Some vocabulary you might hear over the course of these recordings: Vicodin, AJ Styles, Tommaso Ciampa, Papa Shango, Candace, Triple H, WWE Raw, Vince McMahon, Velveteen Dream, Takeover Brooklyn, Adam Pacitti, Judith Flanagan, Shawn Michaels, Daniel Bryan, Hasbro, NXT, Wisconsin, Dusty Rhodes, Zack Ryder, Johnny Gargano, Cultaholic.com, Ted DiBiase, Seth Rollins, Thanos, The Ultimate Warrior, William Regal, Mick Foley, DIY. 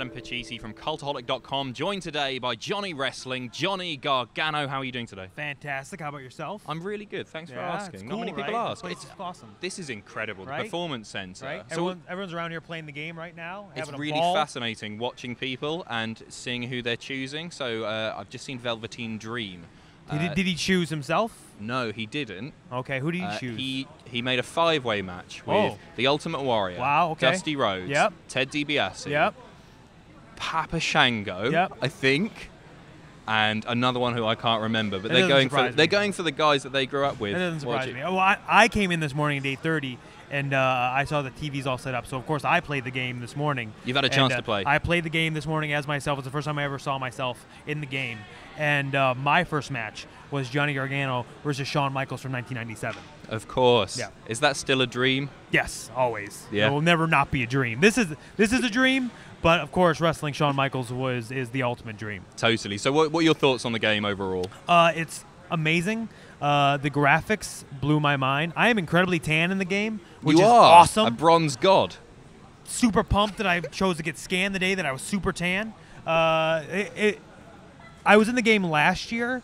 Adam Pacitti from Cultaholic.com, joined today by Johnny Wrestling, Johnny Gargano. How are you doing today? Fantastic. How about yourself? I'm really good. Thanks for asking. Cool, Not many people ask. It's awesome. This is incredible. Right? The Performance Center. Right? So everyone's around here playing the game right now. It's really fascinating watching people and seeing who they're choosing. So I've just seen Velveteen Dream. Did he choose himself? No, he didn't. Okay, who did he choose? He made a five-way match with The Ultimate Warrior, Dusty Rhodes, Ted DiBiase, Papa Shango, I think, and another one who I can't remember. But they're going for the guys that they grew up with. That doesn't surprise me. Well, I came in this morning at 8:30. And I saw the TVs all set up, so of course I played the game this morning. You've had a chance to play. I played the game this morning as myself. It's the first time I ever saw myself in the game. And my first match was Johnny Gargano versus Shawn Michaels from 1997. Of course. Yeah. Is that still a dream? Yes, always. Yeah. It will never not be a dream. This is a dream, but of course wrestling Shawn Michaels is the ultimate dream. Totally. So what are your thoughts on the game overall? It's amazing. The graphics blew my mind. I am incredibly tan in the game, which is awesome. A bronze god. Super pumped that I chose to get scanned the day that I was super tan. I was in the game last year,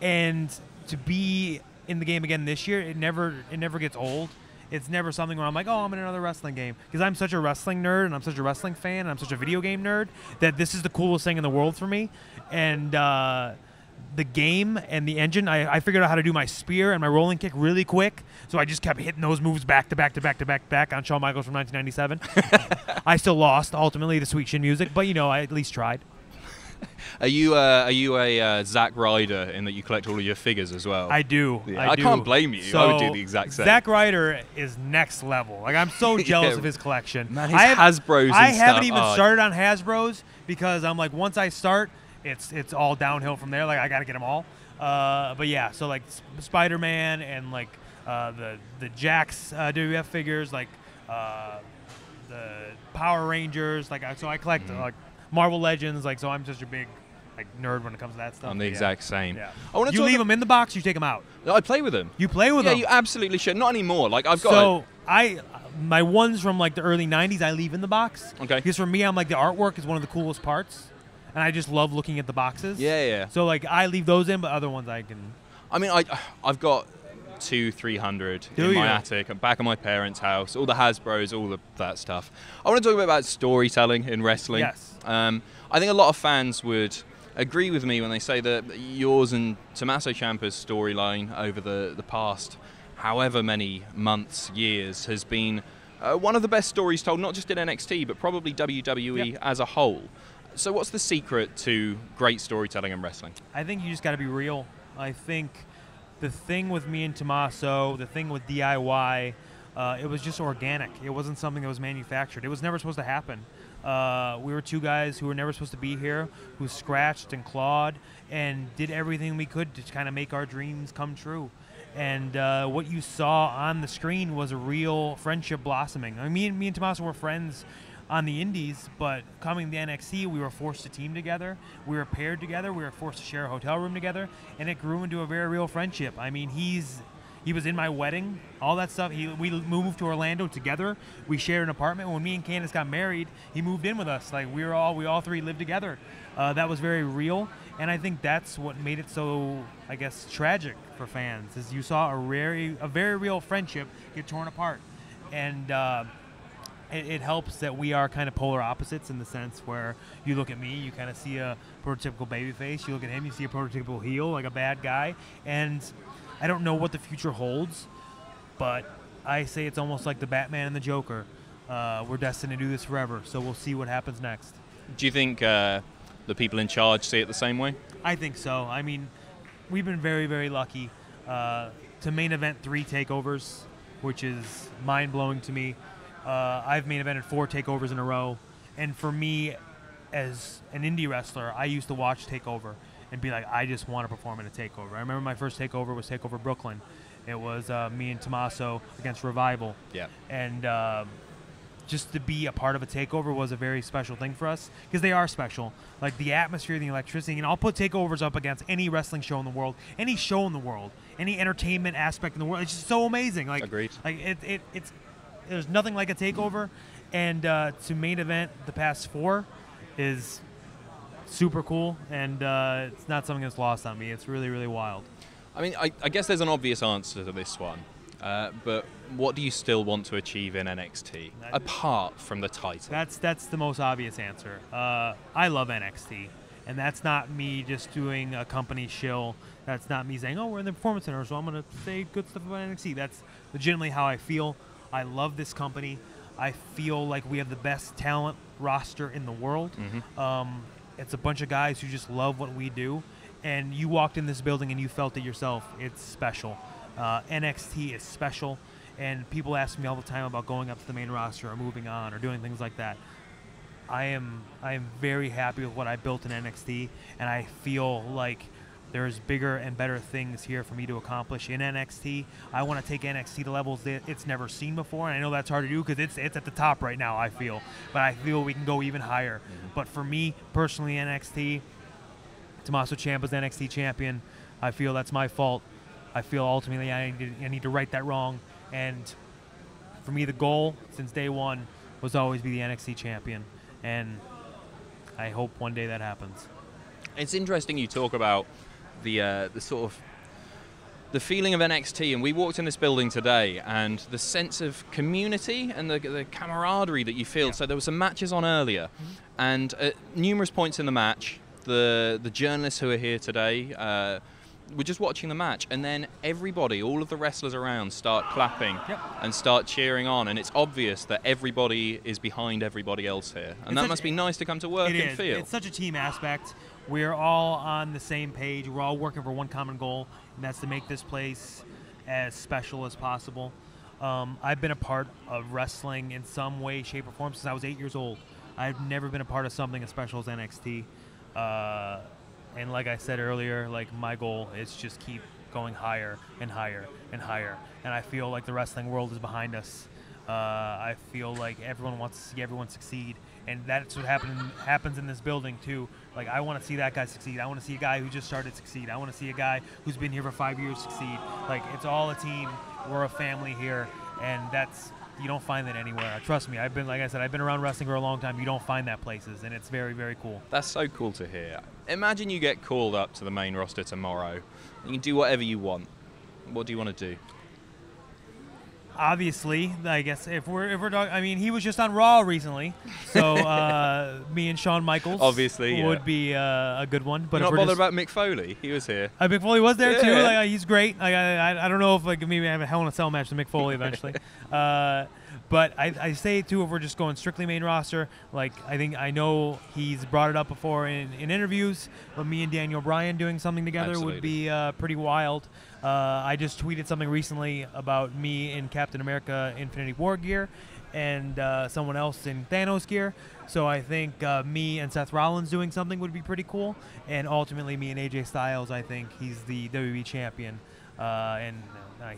and to be in the game again this year, it never gets old. It's never something where I'm like, oh, I'm in another wrestling game. Because I'm such a wrestling nerd, and I'm such a wrestling fan, and I'm such a video game nerd, that this is the coolest thing in the world for me. And the game and the engine, I figured out how to do my spear and my rolling kick really quick, so I just kept hitting those moves back to back to back to back to back on Shawn Michaels from 1997. I still lost, ultimately, to Sweet Chin Music, but, you know, I at least tried. Are you a Zack Ryder in that you collect all of your figures as well? I do. Yeah, I do. Can't blame you. So I would do the exact same. Zack Ryder is next level. Like, I'm so jealous of his collection. Man, I haven't even started on Hasbro's because I'm like, once I start, it's all downhill from there. Like, I got to get them all. But yeah, so like Spider-Man and like the Jax WWF figures, like the Power Rangers. Like, so I collect like Marvel Legends. Like, so I'm just a big like nerd when it comes to that stuff. I'm the exact same. Yeah. You leave them in the box, you take them out. I play with them. You play with them? Yeah, you absolutely should. Not anymore. Like, I've got my ones from like the early 90s I leave in the box. Okay. Because for me, I'm like, the artwork is one of the coolest parts. And I just love looking at the boxes. Yeah, yeah. So, like, I leave those in, but other ones I can... I mean, I've got 200-300 in my attic. I'm back at my parents' house. All the Hasbros, all that stuff. I want to talk about storytelling in wrestling. Yes. I think a lot of fans would agree with me when they say that yours and Tommaso Ciampa's storyline over the past however many months, years, has been one of the best stories told, not just in NXT, but probably WWE as a whole. So what's the secret to great storytelling in wrestling? I think you just got to be real. I think the thing with me and Tommaso, the thing with DIY, it was just organic. It wasn't something that was manufactured. It was never supposed to happen. We were two guys who were never supposed to be here, who scratched and clawed and did everything we could to kind of make our dreams come true. And what you saw on the screen was a real friendship blossoming. I mean, me and Tommaso were friends on the indies, but coming to NXT, we were forced to team together, we were paired together, we were forced to share a hotel room together, and it grew into a very real friendship. I mean, he was in my wedding, all that stuff. We moved to Orlando together, we shared an apartment. When me and Candace got married, he moved in with us. Like, we all three lived together. That was very real, and I think that's what made it so, I guess, tragic for fans, is you saw a very real friendship get torn apart. And it helps that we are kind of polar opposites, in the sense where you look at me, you kind of see a prototypical babyface. You look at him, you see a prototypical heel, like a bad guy. And I don't know what the future holds, but I say it's almost like the Batman and the Joker. We're destined to do this forever, so we'll see what happens next. Do you think the people in charge see it the same way? I think so. I mean, we've been very, very lucky to main event 3 takeovers, which is mind-blowing to me. I've main evented 4 takeovers in a row, and for me, as an indie wrestler, I used to watch Takeover and be like, I just want to perform in a takeover. I remember my first takeover was Takeover Brooklyn. It was me and Tommaso against Revival. Yeah. And just to be a part of a takeover was a very special thing for us, because they are special. Like, the atmosphere, the electricity, and I'll put takeovers up against any wrestling show in the world, any show in the world, any entertainment aspect in the world. It's just so amazing. Like, agreed. Like it's. There's nothing like a takeover, and to main event the past 4 is super cool, and it's not something that's lost on me. It's really, really wild. I mean, I guess there's an obvious answer to this one, but what do you still want to achieve in NXT, apart from the title? That's the most obvious answer. I love NXT, and that's not me just doing a company shill. That's not me saying, oh, we're in the Performance Center, so I'm going to say good stuff about NXT. That's legitimately how I feel. I love this company. I feel like we have the best talent roster in the world. Mm-hmm. It's a bunch of guys who just love what we do. And you walked in this building and you felt it yourself. It's special. NXT is special. And people ask me all the time about going up to the main roster or moving on or doing things like that. I am very happy with what I built in NXT. And I feel like there's bigger and better things here for me to accomplish in NXT. I want to take NXT to levels that it's never seen before. And I know that's hard to do because it's at the top right now, I feel. But I feel we can go even higher. Mm-hmm. But for me, personally, NXT, Tommaso Ciampa's NXT champion. I feel that's my fault. I feel ultimately I need to right that wrong. And for me, the goal since day one was always be the NXT champion. And I hope one day that happens. It's interesting you talk about the sort of the feeling of NXT. And we walked in this building today, and the sense of community and the camaraderie that you feel. Yeah. So there were some matches on earlier. Mm-hmm. And at numerous points in the match, the journalists who are here today were just watching the match, and then everybody, all of the wrestlers around, start clapping. Yep. And start cheering on, and it's obvious that everybody is behind everybody else here, and that must be nice to come to work and feel. It's such a team aspect. We're all on the same page. We're all working for one common goal, and that's to make this place as special as possible. I've been a part of wrestling in some way, shape, or form since I was 8 years old. I've never been a part of something as special as NXT. And like I said earlier, like my goal is just keep going higher and higher and higher. And I feel like the wrestling world is behind us. I feel like everyone wants to see everyone succeed, and that's what happens in this building too. Like I want to see that guy succeed. I want to see a guy who just started succeed. I want to see a guy who's been here for 5 years succeed. Like it's all a team. We're a family here, and that's, you don't find that anywhere. Trust me, I've been, like I said, I've been around wrestling for a long time. You don't find that places, and it's very, very cool. That's so cool to hear. Imagine you get called up to the main roster tomorrow, and you do whatever you want. What do you want to do? Obviously, I guess if we're talking, I mean, he was just on Raw recently, so me and Shawn Michaels obviously would be a good one. But not bothered about Mick Foley. He was here. Mick Foley was there too. Like, he's great. Like, I don't know if like maybe I have a Hell in a Cell match with Mick Foley eventually. But I say too, if we're just going strictly main roster, like I know he's brought it up before in interviews, but me and Daniel Bryan doing something together would be pretty wild. I just tweeted something recently about me in Captain America Infinity War gear and someone else in Thanos gear. So I think me and Seth Rollins doing something would be pretty cool. And ultimately me and AJ Styles, I think he's the WWE champion.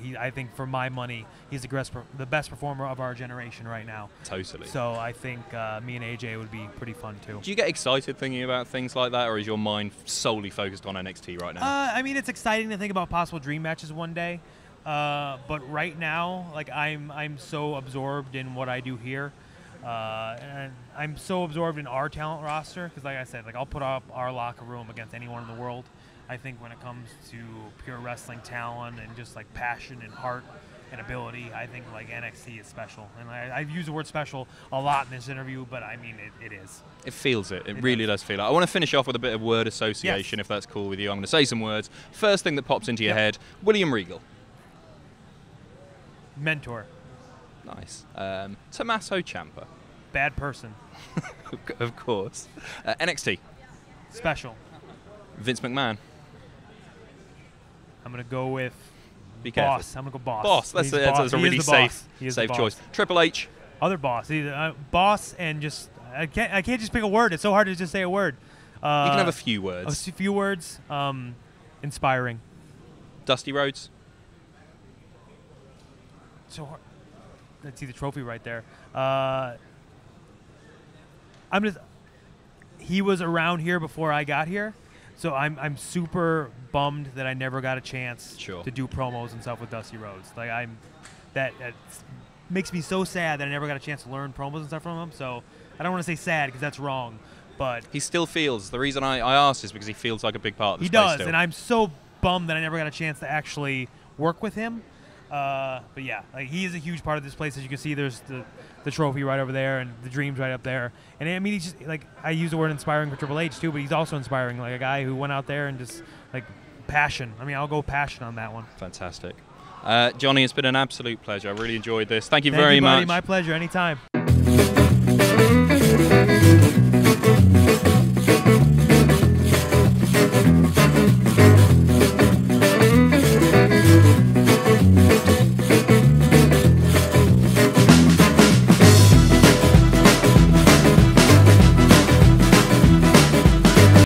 I think for my money, he's the best performer of our generation right now. Totally. So I think me and AJ would be pretty fun too. Do you get excited thinking about things like that, or is your mind solely focused on NXT right now? I mean, it's exciting to think about possible dream matches one day, but right now, like I'm so absorbed in what I do here, and I'm so absorbed in our talent roster because, like I said, like I'll put up our locker room against anyone in the world. I think when it comes to pure wrestling talent and just like passion and heart and ability, I think like NXT is special. And I've used the word special a lot in this interview, but I mean, it is. It feels it. It really does feel it. I want to finish off with a bit of word association, if that's cool with you. I'm going to say some words. First thing that pops into your head, William Regal. Mentor. Nice. Tommaso Ciampa. Bad person. Of course. NXT. Special. Vince McMahon. I'm going to go with boss. I'm going to go boss. Boss. That's a really safe choice. Triple H. Other boss. Boss and just I can't just pick a word. It's so hard to just say a word. You can have a few words. A few words. Inspiring. Dusty Rhodes. So hard. Let's see the trophy right there. He was around here before I got here. So I'm super bummed that I never got a chance to do promos and stuff with Dusty Rhodes. Like that makes me so sad that I never got a chance to learn promos and stuff from him. So I don't want to say sad because that's wrong, But he still feels. The reason I asked is because he feels like a big part of the space still. He does, and I'm so bummed that I never got a chance to actually work with him. But yeah, like, he is a huge part of this place. As you can see, there's the trophy right over there and the dreams right up there. And I mean, he's just, like, I use the word inspiring for Triple H too, but he's also inspiring, like a guy who went out there and just, like, passion. I mean, I'll go passion on that one. Fantastic. Johnny, it's been an absolute pleasure. I really enjoyed this. Thank you very much. My pleasure. Anytime.